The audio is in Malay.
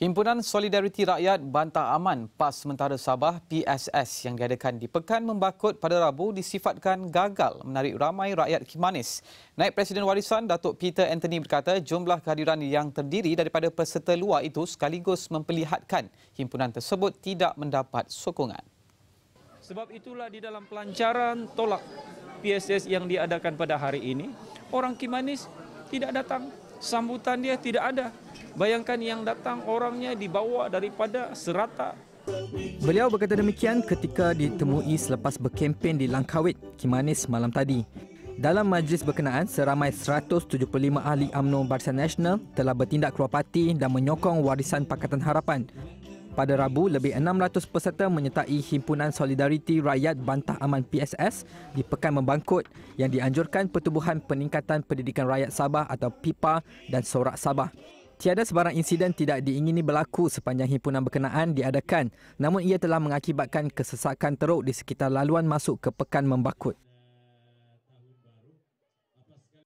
Himpunan Solidariti Rakyat bantah aman PAS Sementara Sabah PSS yang diadakan di Pekan Membakut pada Rabu disifatkan gagal menarik ramai rakyat Kimanis. Naib Presiden Warisan Datuk Peter Anthony berkata jumlah kehadiran yang terdiri daripada peserta luar itu sekaligus memperlihatkan himpunan tersebut tidak mendapat sokongan. Sebab itulah di dalam pelancaran tolak PSS yang diadakan pada hari ini, orang Kimanis tidak datang, sambutan dia tidak ada. Bayangkan yang datang orangnya dibawa daripada Serata. Beliau berkata demikian ketika ditemui selepas berkempen di Langkawi, Kimanis malam tadi. Dalam majlis berkenaan, seramai 175 ahli UMNO Barisan Nasional telah bertindak keluar parti dan menyokong warisan Pakatan Harapan. Pada Rabu, lebih 600 peserta menyertai Himpunan Solidariti Rakyat Bantah Aman PSS di Pekan Membakut yang dianjurkan Pertubuhan Peningkatan Pendidikan Rakyat Sabah atau PIPA dan Sorak Sabah. Tiada sebarang insiden tidak diingini berlaku sepanjang himpunan berkenaan diadakan, namun ia telah mengakibatkan kesesakan teruk di sekitar laluan masuk ke Pekan Membakut.